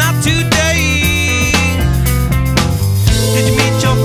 not today. Did you meet your